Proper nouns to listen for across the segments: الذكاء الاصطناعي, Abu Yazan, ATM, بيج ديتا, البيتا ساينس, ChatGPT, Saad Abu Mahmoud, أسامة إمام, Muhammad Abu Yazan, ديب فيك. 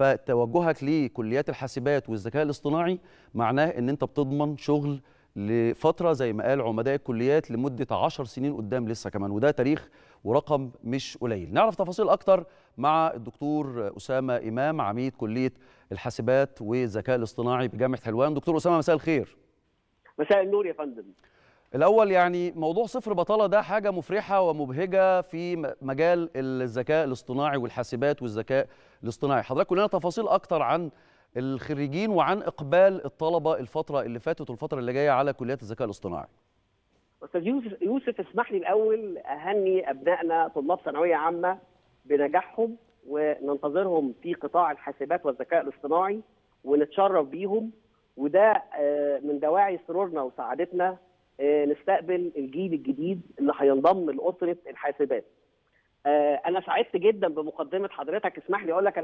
فتوجهك لكليات الحاسبات والذكاء الاصطناعي معناه ان انت بتضمن شغل لفتره زي ما قال عمداء الكليات لمده 10 سنين قدام لسه كمان، وده تاريخ ورقم مش قليل. نعرف تفاصيل اكتر مع الدكتور أسامة إمام عميد كليه الحاسبات والذكاء الاصطناعي بجامعه حلوان. دكتور أسامة مساء الخير. مساء النور يا فندم. الأول يعني موضوع صفر بطالة ده حاجة مفرحة ومبهجة في مجال الذكاء الاصطناعي والحاسبات والذكاء الاصطناعي. حضرتك قول لنا تفاصيل أكتر عن الخريجين وعن إقبال الطلبة الفترة اللي فاتت والفترة اللي جاية على كليات الذكاء الاصطناعي. أستاذ يوسف اسمح لي الأول أهني أبنائنا طلاب ثانوية عامة بنجاحهم، وننتظرهم في قطاع الحاسبات والذكاء الاصطناعي ونتشرف بيهم، وده من دواعي سرورنا وسعادتنا نستقبل الجيل الجديد اللي هينضم لأسرة الحاسبات. أنا سعدت جدا بمقدمة حضرتك، اسمح لي أقول لك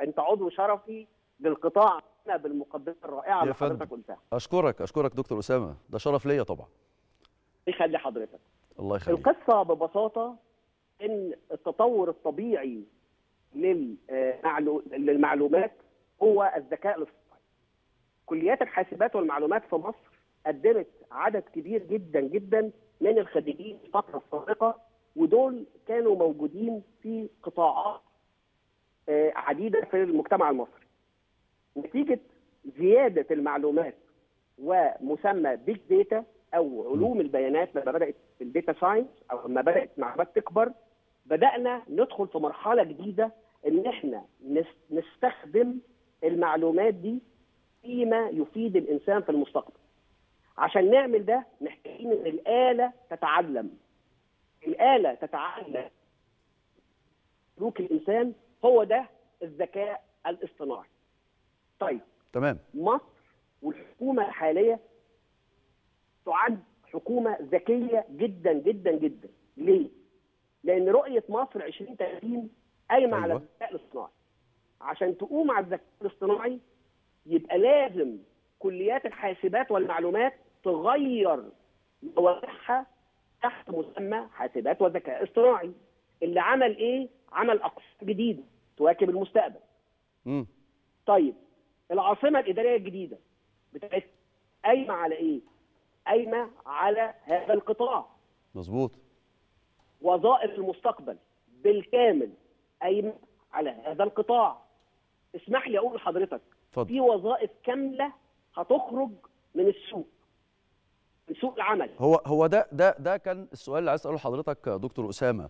أنت عضو شرفي للقطاع بالمقدمة الرائعة اللي حضرتك قلتها. أشكرك دكتور أسامة، ده شرف ليا طبعا. يخلي حضرتك. الله يخليك. القصة ببساطة إن التطور الطبيعي للمعلومات هو الذكاء الاصطناعي. كليات الحاسبات والمعلومات في مصر قدمت عدد كبير جدا جدا من الخريجين الفترة السابقة، ودول كانوا موجودين في قطاعات عديدة في المجتمع المصري. نتيجة زيادة المعلومات ومسمى بيج ديتا أو علوم البيانات لما بدأت البيتا ساينس أو لما بدأت معلومات تكبر، بدأنا ندخل في مرحلة جديدة إن إحنا نستخدم المعلومات دي فيما يفيد الإنسان في المستقبل. عشان نعمل ده محتاجين ان الآلة تتعلم. الآلة تتعلم سلوك الإنسان، هو ده الذكاء الاصطناعي. طيب تمام. مصر والحكومة الحالية تعد حكومة ذكية جدا جدا جدا. ليه؟ لأن رؤية مصر 2030 قايمة على الذكاء الاصطناعي. عشان تقوم على الذكاء الاصطناعي يبقى لازم كليات الحاسبات والمعلومات تغير مواقعها تحت مسمى حاسبات وذكاء اصطناعي. اللي عمل ايه؟ عمل اقسام جديده تواكب المستقبل. طيب العاصمه الاداريه الجديده بتاعت قايمه على ايه؟ قايمه على هذا القطاع. مظبوط. وظائف المستقبل بالكامل قايمه على هذا القطاع. اسمح لي اقول لحضرتك في وظائف كامله هتخرج من السوق، من سوق العمل. هو ده كان السؤال اللي عايز اساله لحضرتك دكتور أسامة.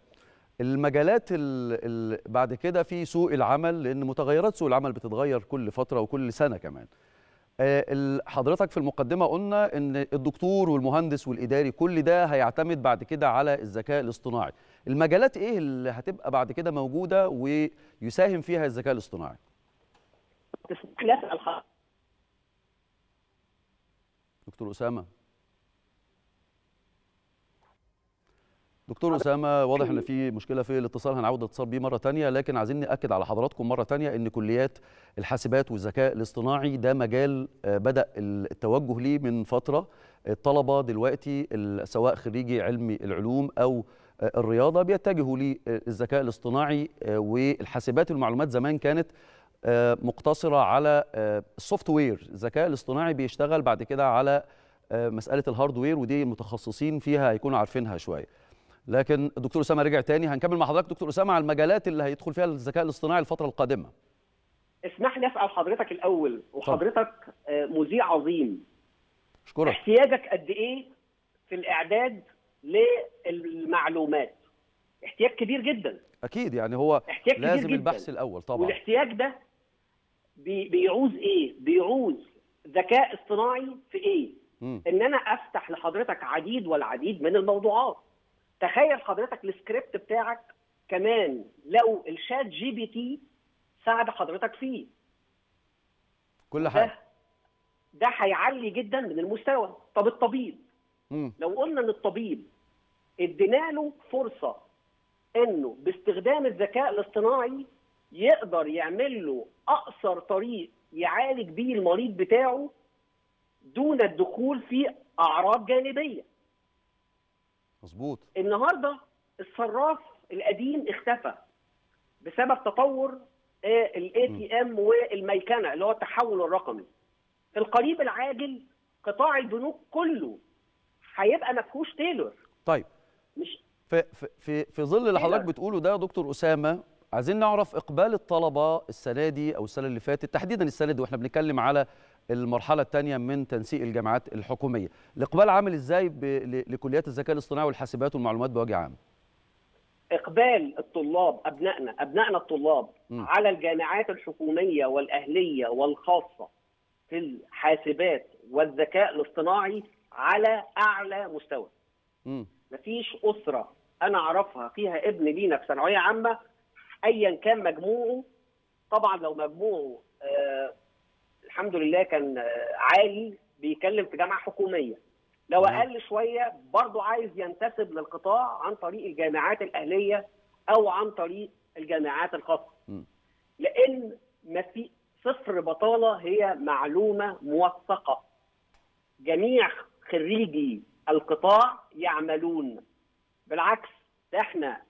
المجالات اللي بعد كده في سوق العمل، لان متغيرات سوق العمل بتتغير كل فتره وكل سنه كمان. حضرتك في المقدمه قلنا ان الدكتور والمهندس والاداري كل ده هيعتمد بعد كده على الذكاء الاصطناعي. المجالات ايه اللي هتبقى بعد كده موجوده ويساهم فيها الذكاء الاصطناعي؟ تسمح لي اسال حضرتك دكتور أسامة. دكتور أسامة واضح ان في مشكلة في الاتصال، هنعود الاتصال بيه مرة تانية، لكن عايزين نأكد على حضراتكم مرة تانية ان كليات الحاسبات والذكاء الاصطناعي ده مجال بدأ التوجه ليه من فترة. الطلبة دلوقتي سواء خريجي علم العلوم أو الرياضة بيتجهوا للذكاء الاصطناعي. والحاسبات والمعلومات زمان كانت مقتصرة على السوفت وير. الذكاء الاصطناعي بيشتغل بعد كده على مسألة الهاردوير، ودي متخصصين فيها هيكونوا عارفينها شوية. لكن الدكتور أسامة رجع تاني، هنكمل مع حضرتك دكتور أسامة على المجالات اللي هيدخل فيها الذكاء الاصطناعي الفترة القادمة. اسمح لي أسأل حضرتك الأول، وحضرتك مذيع عظيم. شكرا. احتياجك قد إيه في الإعداد للمعلومات؟ احتياج كبير جدا. أكيد يعني هو لازم البحث الأول طبعا. والاحتياج ده بيعوز ايه؟ بيعوز ذكاء اصطناعي في ايه؟ ان انا افتح لحضرتك عديد والعديد من الموضوعات. تخيل حضرتك السكريبت بتاعك كمان لو الشات جي بي تي ساعد حضرتك فيه. كل حاجه. ده هيعلي جدا من المستوى. طب الطبيب، لو قلنا ان الطبيب ادينا له فرصه انه باستخدام الذكاء الاصطناعي يقدر يعمل له أقصر طريق يعالج بيه المريض بتاعه دون الدخول في أعراض جانبية. مظبوط. النهاردة الصراف القديم اختفى بسبب تطور ATM والميكنه اللي هو التحول الرقمي. في القريب العاجل قطاع البنوك كله هيبقى مفهوش تيلور. طيب مش في ظل اللي حضرتك بتقوله ده يا دكتور اسامه، عايزين نعرف اقبال الطلبه السنه دي او السنه اللي فاتت تحديدا، السنه دي واحنا بنتكلم على المرحله الثانيه من تنسيق الجامعات الحكوميه، الاقبال عامل ازاي لكليات الذكاء الاصطناعي والحاسبات والمعلومات بوجه عام؟ اقبال الطلاب ابنائنا الطلاب على الجامعات الحكوميه والاهليه والخاصه في الحاسبات والذكاء الاصطناعي على اعلى مستوى. مفيش اسره انا اعرفها فيها ابن لينا في ثانويه عامه ايا كان مجموعه، طبعا لو مجموعه الحمد لله كان عالي بيتكلم في جامعه حكوميه، لو اقل شويه برضه عايز ينتسب للقطاع عن طريق الجامعات الاهليه او عن طريق الجامعات الخاصه. لان ما في صفر بطاله، هي معلومه موثقه. جميع خريجي القطاع يعملون، بالعكس احنا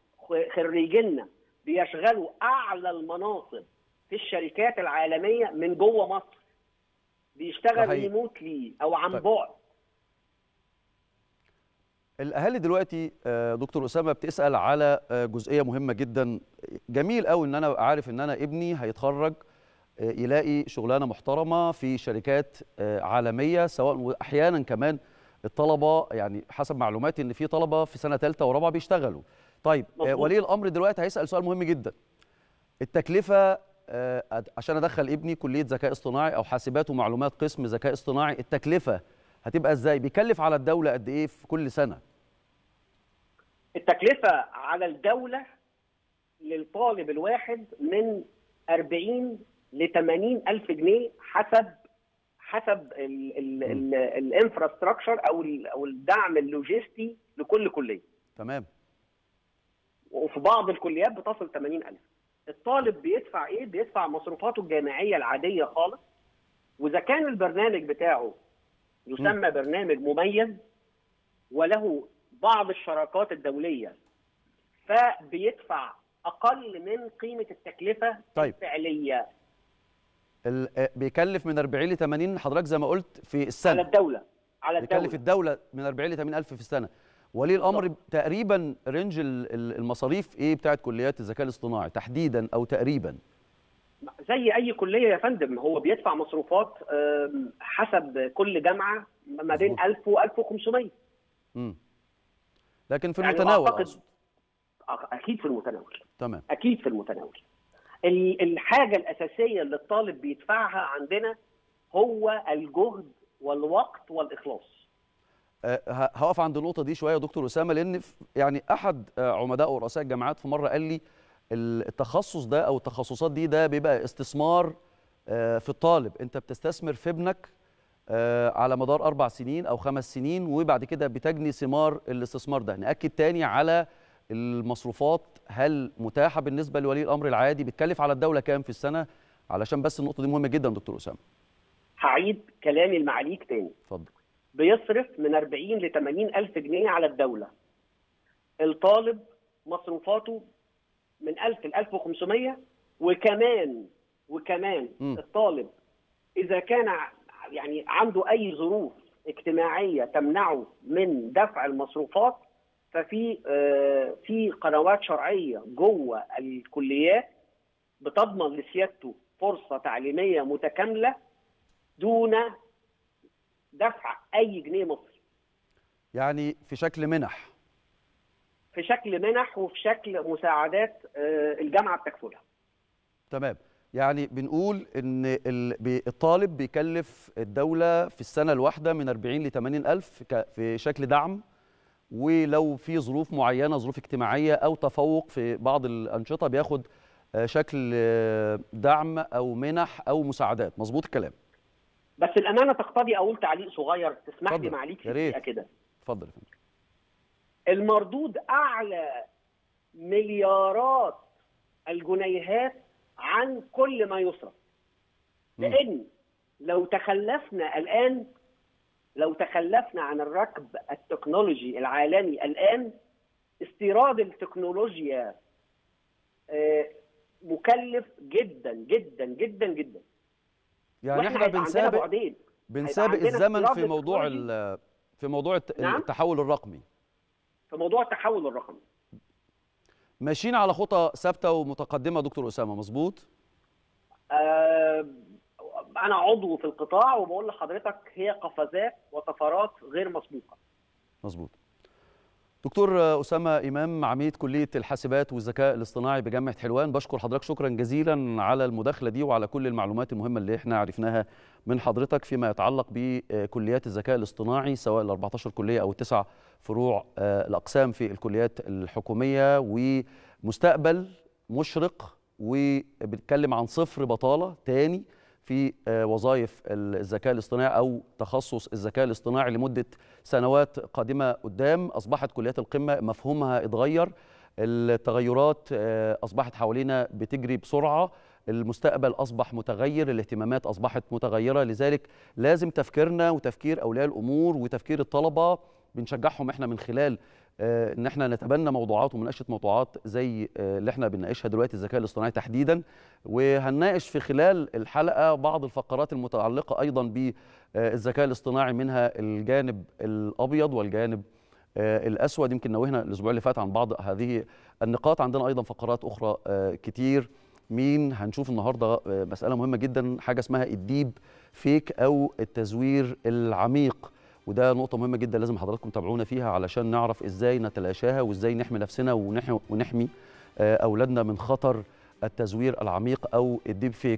خريجينا بيشغلوا اعلى المناصب في الشركات العالميه من جوه مصر، بيشتغل ريموتلي او عن بعد. الاهالي دلوقتي دكتور اسامه بتسال على جزئيه مهمه جدا. جميل قوي ان انا عارف ان انا ابني هيتخرج يلاقي شغلانه محترمه في شركات عالميه، سواء احيانا كمان الطلبه، يعني حسب معلوماتي ان في طلبه في سنه ثالثه ورابعه بيشتغلوا. طيب ولي الامر دلوقتي هيسال سؤال مهم جدا، التكلفه عشان ادخل ابني كليه ذكاء اصطناعي او حاسبات ومعلومات قسم ذكاء اصطناعي، التكلفه هتبقى ازاي؟ بيكلف على الدوله قد ايه في كل سنه؟ التكلفه على الدوله للطالب الواحد من 40 ل 80 الف جنيه حسب الانفراستراكشر او الدعم اللوجستي لكل كليه. تمام. وفي بعض الكليات بتصل 80 الف. الطالب بيدفع ايه؟ بيدفع مصروفاته الجامعيه العاديه خالص، واذا كان البرنامج بتاعه يسمى برنامج مميز وله بعض الشراكات الدوليه فبيدفع اقل من قيمه التكلفه الفعليه. بيكلف من 40 ل 80 حضرتك زي ما قلت في السنه. على الدوله بيكلف الدوله من 40 ل 80 الف في السنه. ولي الامر تقريبا رينج المصاريف ايه بتاعت كليات الذكاء الاصطناعي تحديدا او تقريبا؟ زي اي كليه يا فندم، هو بيدفع مصروفات حسب كل جامعه ما بين 1000 و 1500. لكن في المتناول يعني اكيد في المتناول. تمام، اكيد في المتناول. الحاجه الاساسيه اللي الطالب بيدفعها عندنا هو الجهد والوقت والاخلاص. هقف عند النقطه دي شويه يا دكتور اسامه، لان يعني احد عمداء ورؤساء الجامعات في مره قال لي التخصص ده او التخصصات دي ده بيبقى استثمار في الطالب، انت بتستثمر في ابنك على مدار 4 سنين او 5 سنين، وبعد كده بتجني ثمار الاستثمار ده. نأكد تاني على المصروفات، هل متاحه بالنسبه لولي الامر العادي؟ بتكلف على الدوله كام في السنه؟ علشان بس النقطه دي مهمه جدا دكتور اسامه. هعيد كلامي المعليك تاني. اتفضل. بيصرف من 40 ل 80 الف جنيه على الدوله. الطالب مصروفاته من 1000 ل 1500، وكمان الطالب إذا كان يعني عنده أي ظروف اجتماعية تمنعه من دفع المصروفات، ففي في قنوات شرعية جوه الكليات بتضمن لسيادته فرصة تعليمية متكاملة دون دفع أي جنيه مصري. يعني في شكل منح. وفي شكل مساعدات الجامعه بتكفلها. تمام، يعني بنقول ان الطالب بيكلف الدوله في السنه الواحده من 40 ل 80 الف في شكل دعم، ولو في ظروف معينه، ظروف اجتماعيه او تفوق في بعض الانشطه، بياخد شكل دعم او منح او مساعدات. مظبوط الكلام. بس الامانه تقتضي اقول تعليق صغير تسمح لي معليك في دقيقه كده؟ اتفضل يا فندم. المردود أعلى مليارات الجنيهات عن كل ما يصرف. لأن لو تخلفنا عن الركب التكنولوجي العالمي الآن، استيراد التكنولوجيا مكلف جدا جدا جدا جدا. يعني احنا بنسابق الزمن في موضوع التحول الرقمي. في موضوع التحول الرقمي ماشيين على خطى ثابته ومتقدمه دكتور اسامه، مظبوط؟ انا عضو في القطاع وبقول لحضرتك هي قفزات وطفرات غير مسبوقه. مظبوط. دكتور أسامة إمام، عميد كلية الحاسبات والذكاء الاصطناعي بجامعة حلوان، بشكر حضرتك شكرا جزيلا على المداخلة دي وعلى كل المعلومات المهمة اللي احنا عرفناها من حضرتك فيما يتعلق بكليات الذكاء الاصطناعي، سواء ال 14 كلية أو ال9 فروع الأقسام في الكليات الحكومية، ومستقبل مشرق، وبنتكلم عن صفر بطالة تاني في وظائف الذكاء الاصطناعي أو تخصص الذكاء الاصطناعي لمدة سنوات قادمة قدام. أصبحت كليات القمة مفهومها اتغير، التغيرات أصبحت حوالينا بتجري بسرعة، المستقبل أصبح متغير، الاهتمامات أصبحت متغيرة، لذلك لازم تفكيرنا وتفكير أولياء الأمور وتفكير الطلبة بنشجعهم احنا من خلال ان احنا نتبنى موضوعات ومناقشه موضوعات زي اللي احنا بنناقشها دلوقتي الذكاء الاصطناعي تحديدا. وهنناقش في خلال الحلقه بعض الفقرات المتعلقه ايضا بالذكاء الاصطناعي، منها الجانب الابيض والجانب الاسود. يمكن نوهنا الاسبوع اللي فات عن بعض هذه النقاط، عندنا ايضا فقرات اخرى كتير. مين هنشوف النهارده مساله مهمه جدا، حاجه اسمها الديب فيك او التزوير العميق، وده نقطة مهمة جدا لازم حضراتكم تتابعونا فيها علشان نعرف ازاي نتلاشاها وازاي نحمي نفسنا ونحمي أولادنا من خطر التزوير العميق أو الديب فيك.